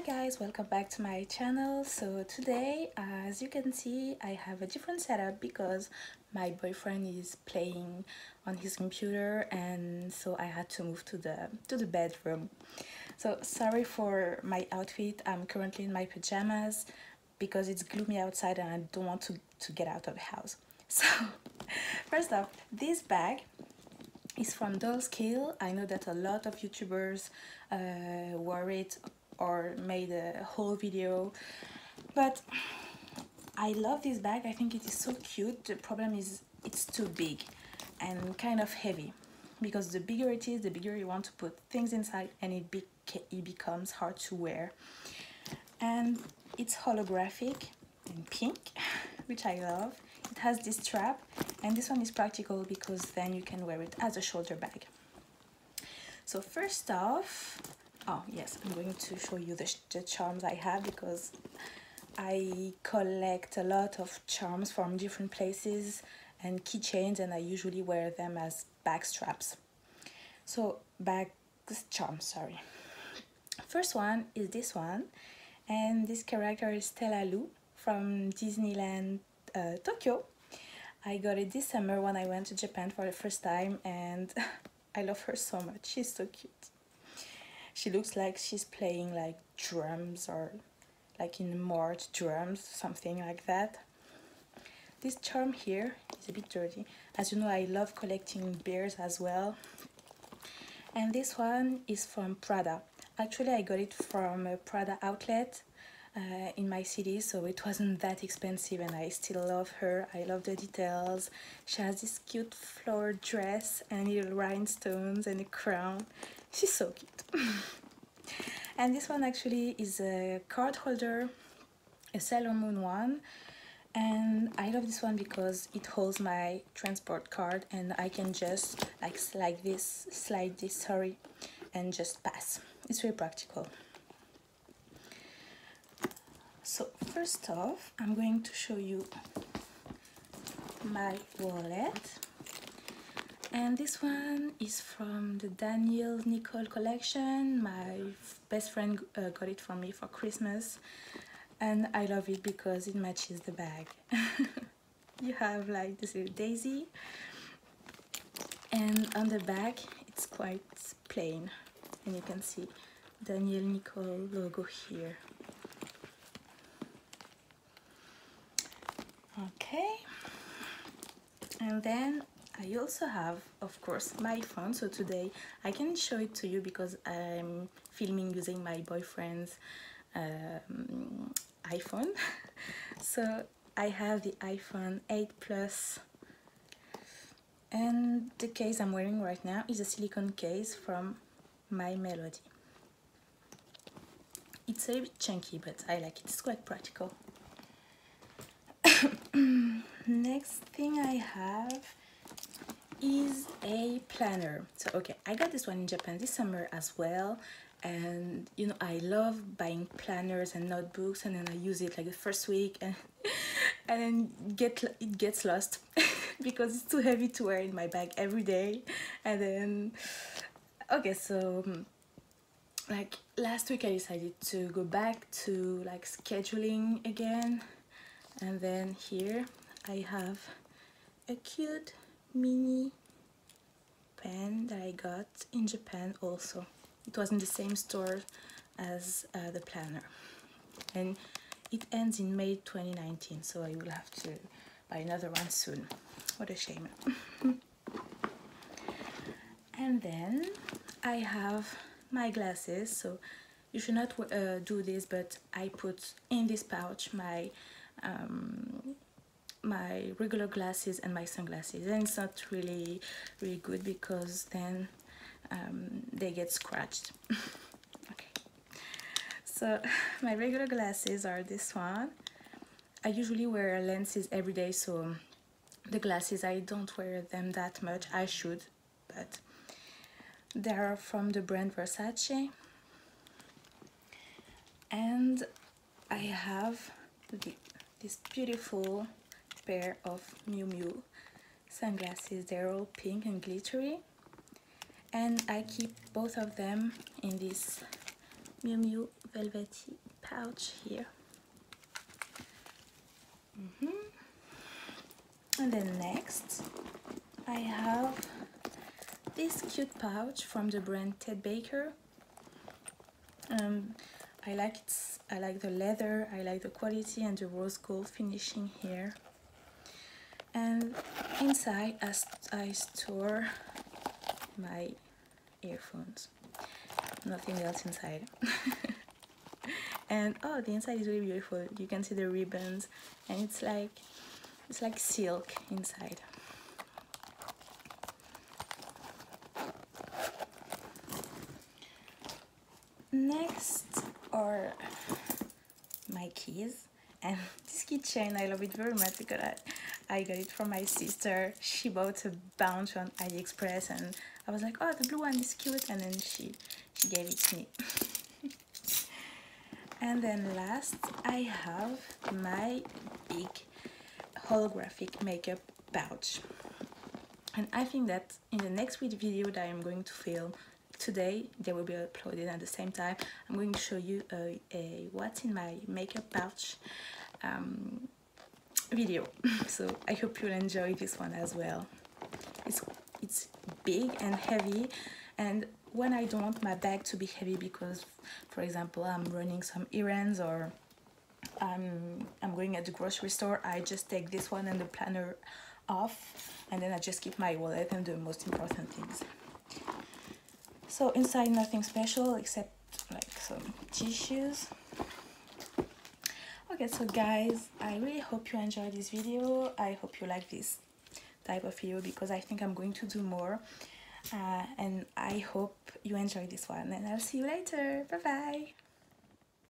Hi guys, welcome back to my channel. So today, as you can see, I have a different setup because my boyfriend is playing on his computer, and so I had to move to the bedroom. So sorry for my outfit. I'm currently in my pajamas because it's gloomy outside and I don't want to get out of the house. So first off, this bag is from Dolls Kill. I know that a lot of YouTubers wore it or made a whole video, but I love this bag. I think it is so cute. The problem is it's too big and kind of heavy, because the bigger it is, the bigger you want to put things inside, and it becomes hard to wear. And it's holographic and pink, which I love. It has this strap, and this one is practical because then you can wear it as a shoulder bag. So first off, oh yes, I'm going to show you the charms I have, because I collect a lot of charms from different places and keychains, and I usually wear them as bag straps. So bag charms, sorry. First one is this one, and this character is Stella Lou from Disneyland Tokyo. I got it this summer when I went to Japan for the first time, and I love her so much. She's so cute. She looks like she's playing like drums, or like in march drums, something like that. This charm here is a bit dirty. As you know, I love collecting bears as well. And this one is from Prada. Actually, I got it from a Prada outlet in my city, so it wasn't that expensive, and I still love her. I love the details. She has this cute floral dress and little rhinestones and a crown. She's so cute. And this one actually is a card holder, a Sailor Moon one, and I love this one because it holds my transport card, and I can just slide this and just pass. It's very practical. So first off, I'm going to show you my wallet. And this one is from the Danielle Nicole collection. My best friend got it for me for Christmas, and I love it because it matches the bag. You have like this little daisy, and on the back it's quite plain, and you can see Danielle Nicole logo here. Okay, and then I also have, of course, my phone. So today I can show it to you because I'm filming using my boyfriend's iPhone. So I have the iPhone 8 Plus, and the case I'm wearing right now is a silicone case from My Melody. It's a bit chunky, but I like it. It's quite practical. Next thing I have is a planner. So okay, I got this one in Japan this summer as well, and you know, I love buying planners and notebooks, and then I use it like the first week and then it gets lost because it's too heavy to wear in my bag every day. And then okay, so like last week I decided to go back to like scheduling again, and then here I have a cute mini pen that I got in Japan also. It was in the same store as the planner, and it ends in May 2019, so I will have to buy another one soon. What a shame. And then I have my glasses. So you should not do this, but I put in this pouch my my regular glasses and my sunglasses, and it's not really good because then they get scratched. Okay, so my regular glasses are this one. I usually wear lenses every day, so the glasses, I don't wear them that much. I should, but they are from the brand Versace. And I have this beautiful pair of Miu Miu sunglasses. They're all pink and glittery, and I keep both of them in this Miu Miu velvety pouch here. And then next I have this cute pouch from the brand Ted Baker. I like it. I like the leather, I like the quality and the rose gold finishing here. And inside I store my earphones. Nothing else inside. And oh, the inside is really beautiful. You can see the ribbons and it's like silk inside. Next are my keys, and this keychain I love it very much because I got it from my sister. She bought a bunch on AliExpress and I was like, oh, the blue one is cute, and then she gave it to me. And then last I have my big holographic makeup pouch, and I think that in the next week video that I'm going to film today, they will be uploaded at the same time. I'm going to show you a what's in my makeup pouch video. So I hope you'll enjoy this one as well. It's big and heavy, and when I don't want my bag to be heavy because, for example, I'm running some errands or I'm going at the grocery store, I just take this one and the planner off, and then I just keep my wallet and the most important things. So inside nothing special except like some tissues. Okay, so guys, I really hope you enjoyed this video. I hope you like this type of video because I think I'm going to do more. And I hope you enjoyed this one, and I'll see you later. Bye bye.